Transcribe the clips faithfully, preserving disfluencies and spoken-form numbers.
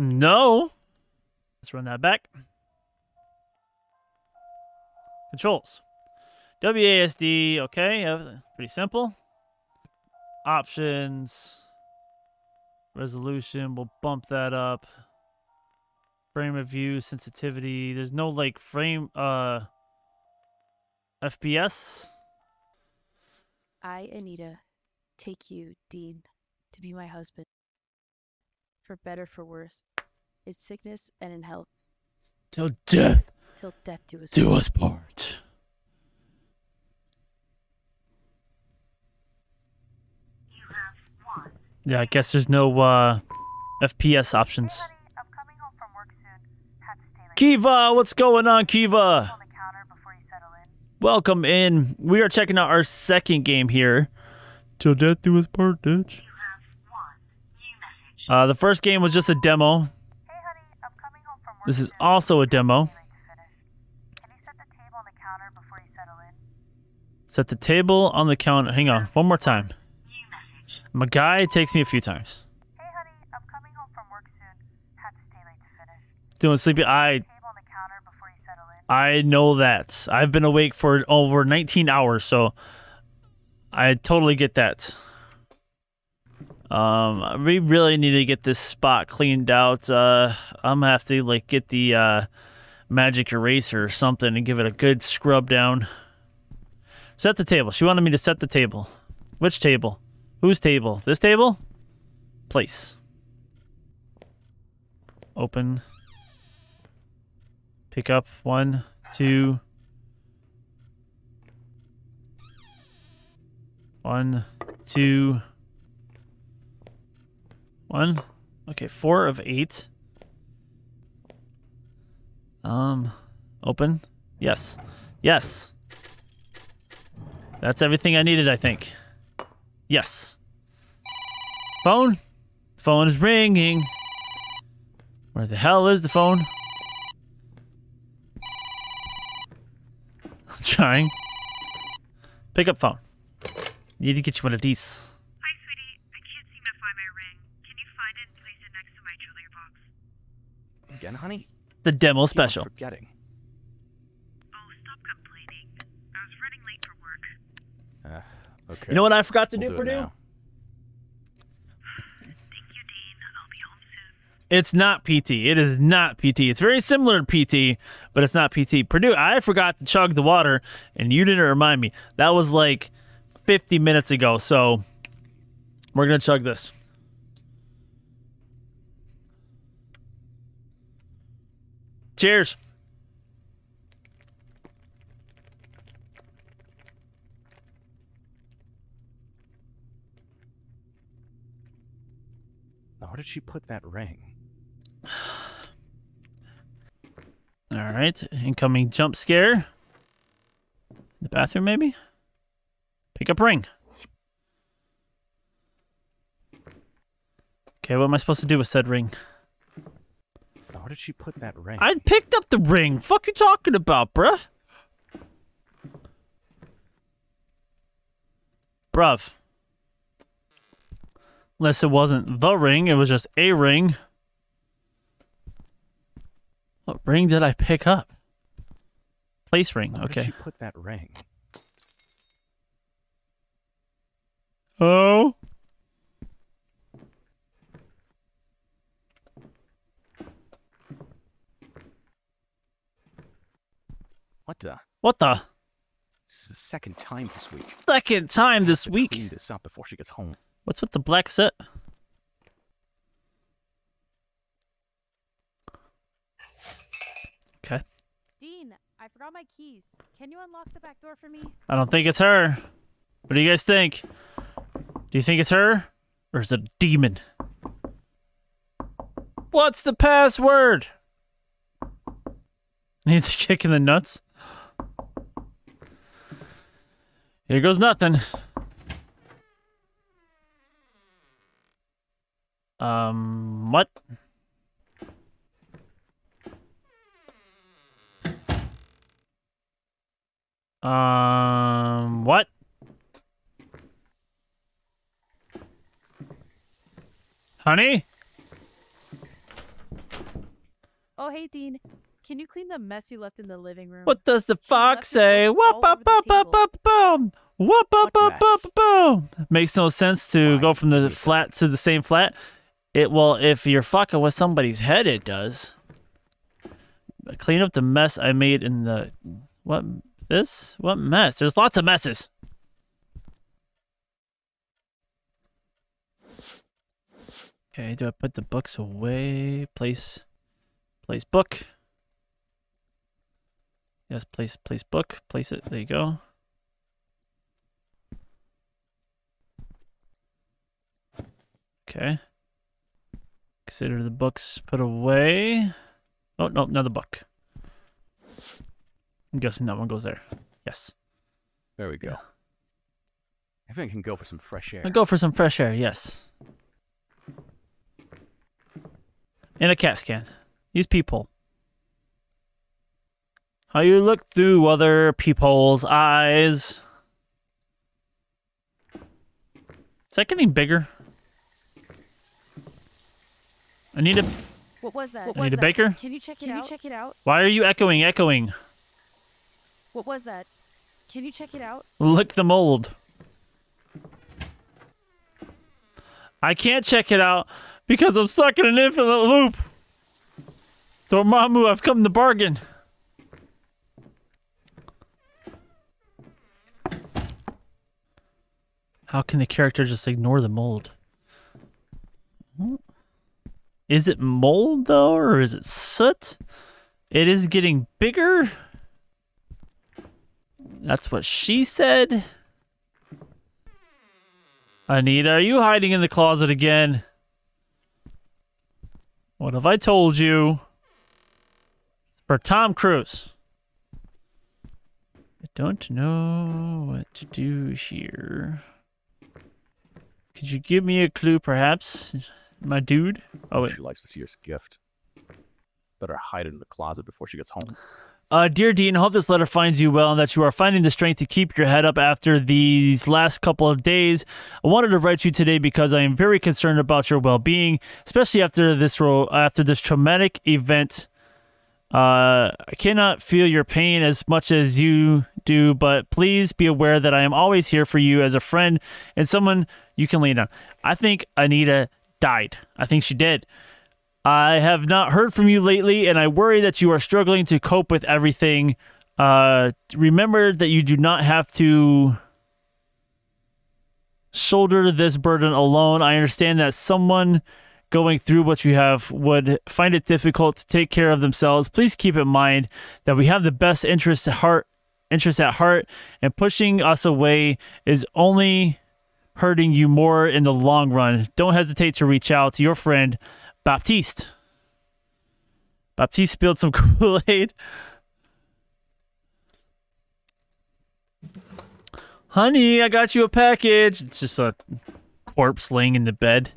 No. Let's run that back. Controls. W A S D, okay. Pretty simple. Options. Resolution, we'll bump that up. Frame of view, sensitivity. There's no, like, frame, uh... F P S? I, Anita, take you, Dean, to be my husband. For better, for worse. In sickness and in health. Till death. Till death do us part. Do us part. You have won. Yeah, I guess there's no uh, F P S options. Hey buddy, I'm coming home from work soon. Have to stay late. Kiva, what's going on, Kiva? Welcome in. We are checking out our second game here. Till death do us part, bitch. You have won. New message. Uh, the first game was just a demo. Hey, honey, I'm coming home from work. This is also a demo. Can you set the table on the counter before you settle in? Set the table on the counter. Hang on, one more time. New message. My guy takes me a few times. Hey, honey, I'm coming home from work soon. Have to stay late to finish. Doing sleepy. I. I know that. I've been awake for over nineteen hours, so I totally get that. Um, we really need to get this spot cleaned out. Uh, I'm gonna have to like get the uh, magic eraser or something and give it a good scrub down. Set the table. She wanted me to set the table. Which table? Whose table? This table? Place. Open. Pick up one, two, one, two, one. Okay, four of eight. Um, open. Yes, yes. That's everything I needed, I think. Yes. Phone. Phone is ringing. Where the hell is the phone? Trying. Pick up phone. Need to get you one of these. Hi, sweetie. I can't seem to find my ring. Can you find it and place it next to my jewelry box? Again, honey? The demo special. Forgetting. Oh, stop complaining. I was running late for work. Uh, okay. You know what I forgot to we'll do, do Purdue? Now. Thank you, Dean. I'll be home soon. It's not P T. It is not P T. It's very similar to P T, but it's not P T. Purdue, I forgot to chug the water, and you didn't remind me. That was like fifty minutes ago, so we're going to chug this. Cheers. Now, where did she put that ring? All right, incoming jump scare. In the bathroom, maybe? Pick up ring. Okay, what am I supposed to do with said ring? Where did she put that ring? I picked up the ring. Fuck you talking about, bruh? Bruv. Unless it wasn't the ring, it was just a ring. What ring did I pick up? Place ring. Where okay. Did you put that ring? Oh. What the? What the? This is the second time this week. Second time this week. Clean this up before she gets home. What's with the black set? Okay. Dean, I forgot my keys. Can you unlock the back door for me? I don't think it's her. What do you guys think? Do you think it's her? Or is it a demon? What's the password? Needs a kick in the nuts. Here goes nothing. Um, what? Um, what? Honey? Oh, hey, Dean. Can you clean the mess you left in the living room? What does the fox say? Whoop, up, up, up, up, boom. Whoop, up, up, up, boom. Makes no sense to go from the flat to the same flat. It well, if you're fucking with somebody's head, it does. Clean up the mess I made in the... What? This? What mess? There's lots of messes. Okay, do I put the books away? Place... Place book. Yes, place place book. Place it. There you go. Okay. Consider the books put away. Oh, no, another book. I'm guessing that one goes there. Yes. There we go. Yeah. I think I can go for some fresh air. I'll go for some fresh air, yes. And a cat scan. Use peephole. How you look through other people's eyes. Is that getting bigger? I need a... What was that? I need a baker? Can you check it out? Can you check it out? Why are you echoing, echoing? What was that? Can you check it out? Lick the mold. I can't check it out because I'm stuck in an infinite loop. Dormammu, I've come to bargain. How can the character just ignore the mold? Is it mold, though, or is it soot? It is getting bigger. That's what she said. Anita, are you hiding in the closet again? What have I told you? It's for Tom Cruise. I don't know what to do here. Could you give me a clue, perhaps, my dude? Oh, wait. She likes this year's gift. Better hide it in the closet before she gets home. Uh, dear Dean, I hope this letter finds you well and that you are finding the strength to keep your head up after these last couple of days. I wanted to write you today because I am very concerned about your well-being, especially after this ro after this traumatic event. Uh, I cannot feel your pain as much as you do, but please be aware that I am always here for you as a friend and someone you can lean on. I think Anita died. I think she did. I have not heard from you lately, and I worry that you are struggling to cope with everything. Uh, remember that you do not have to shoulder this burden alone. I understand that someone going through what you have would find it difficult to take care of themselves. Please keep in mind that we have the best interests at heart, interests at heart, and pushing us away is only hurting you more in the long run. Don't hesitate to reach out to your friend, Baptiste. Baptiste spilled some Kool-Aid. Honey, I got you a package. It's just a corpse laying in the bed.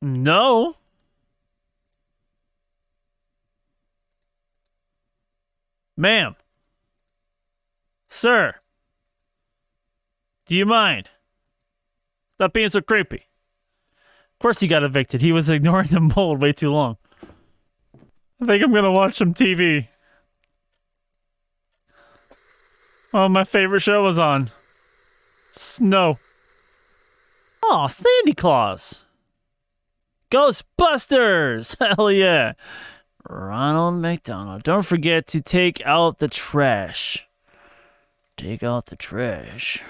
No. Ma'am. Sir, do you mind? Stop being so creepy. Of course he got evicted. He was ignoring the mold way too long. I think I'm going to watch some T V. Oh, my favorite show was on. Snow. Oh, Sandy Claus. Ghostbusters. Hell yeah. Ronald McDonald. Don't forget to take out the trash. Take out the trash.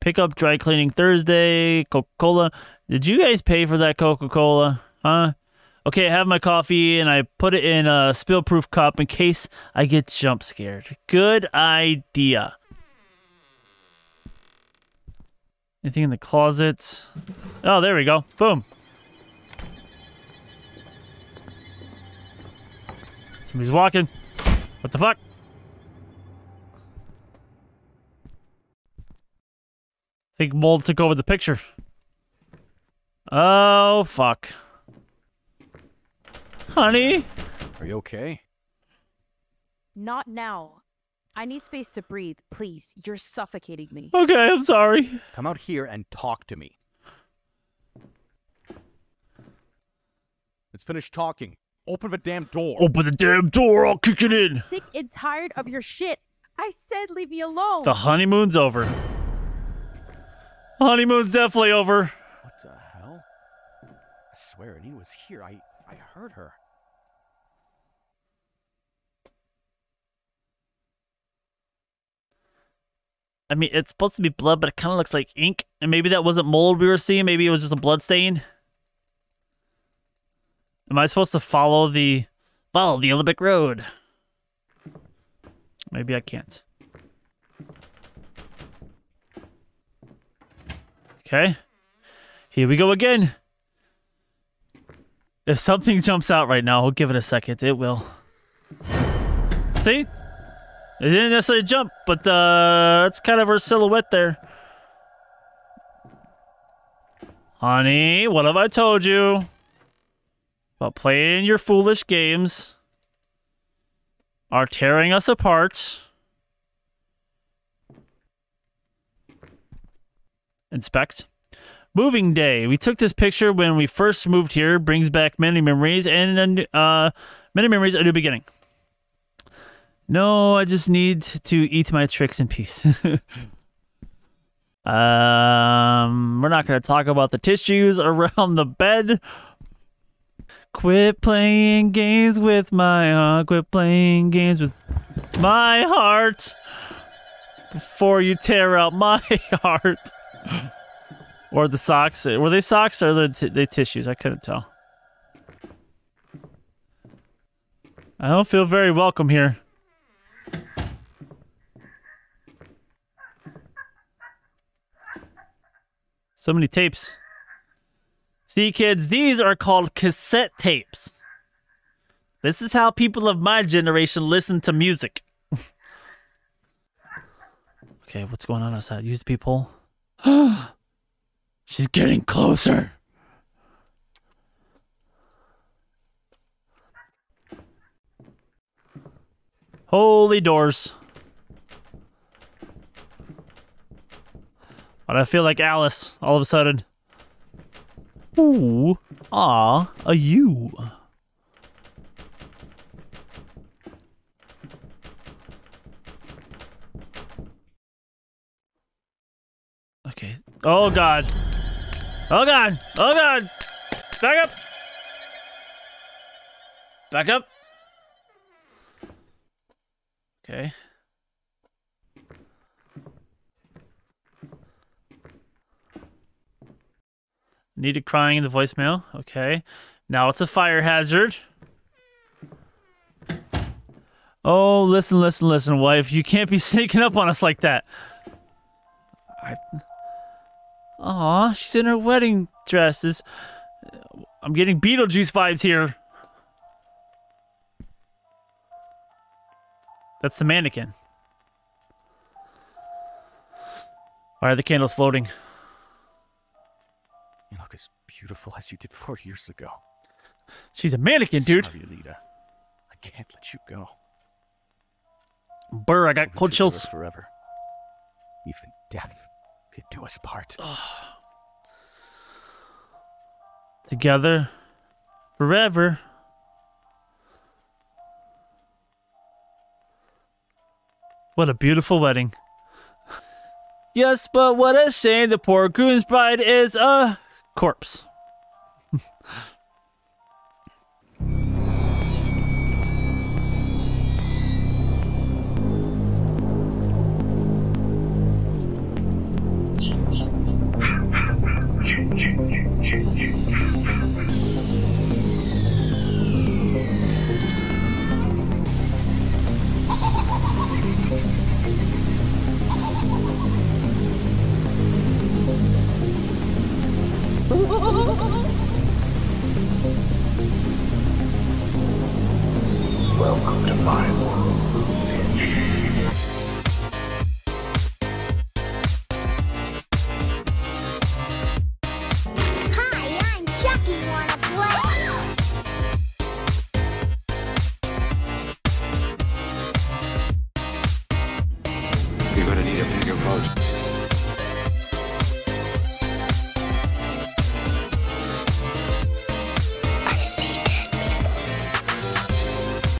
Pick up dry cleaning Thursday. Coca-Cola. Did you guys pay for that Coca-Cola? Huh? Okay, I have my coffee and I put it in a spill-proof cup in case I get jump scared. Good idea. Anything in the closets? Oh, there we go. Boom. Somebody's walking. What the fuck? I think mold took over the picture. Oh, fuck. Honey? Are you okay? Not now. I need space to breathe, please. You're suffocating me. Okay, I'm sorry. Come out here and talk to me. Let's finish talking. Open the damn door. Open the damn door. I'll kick it in. Sick and tired of your shit. I said leave me alone. The honeymoon's over. The honeymoon's definitely over. What the hell? I swear Anita was here. I, I heard her. I mean, it's supposed to be blood, but it kind of looks like ink. And maybe that wasn't mold we were seeing. Maybe it was just a blood stain. Am I supposed to follow the follow the Olympic Road? Maybe I can't. Okay. Here we go again. If something jumps out right now, we'll give it a second. It will. See? It didn't necessarily jump, but uh, it's kind of her silhouette there. Honey, what have I told you about playing your foolish games? Are tearing us apart. Inspect. Moving day. We took this picture when we first moved here. Brings back many memories and uh, many memories. A new beginning. No, I just need to eat my tricks in peace. um, we're not going to talk about the tissues around the bed. Quit playing games with my heart. Quit playing games with my heart. Before you tear out my heart. Or the socks. Were they socks or were they tissues? I couldn't tell. I don't feel very welcome here. So many tapes. See, kids, these are called cassette tapes. This is how people of my generation listen to music. Okay, what's going on outside? Use the peephole. She's getting closer. Holy doors. But I feel like Alice all of a sudden. Ooh, ah, a you. Okay. Oh god. Oh god. Oh god. Back up. Back up. Okay. Needed crying in the voicemail. Okay. Now it's a fire hazard. Oh, listen, listen, listen, wife. You can't be sneaking up on us like that. I... Aw, she's in her wedding dresses. I'm getting Beetlejuice vibes here. That's the mannequin. Why are the candles floating? You look as beautiful as you did four years ago. She's a mannequin, dude. Sorry, Anita. I can't let you go. Burr, I got cold chills. Forever. Even death could do us part. Together, forever. What a beautiful wedding. Yes, but what a shame. The poor groom's bride is a... Uh... corpse. Welcome to my world, bitch.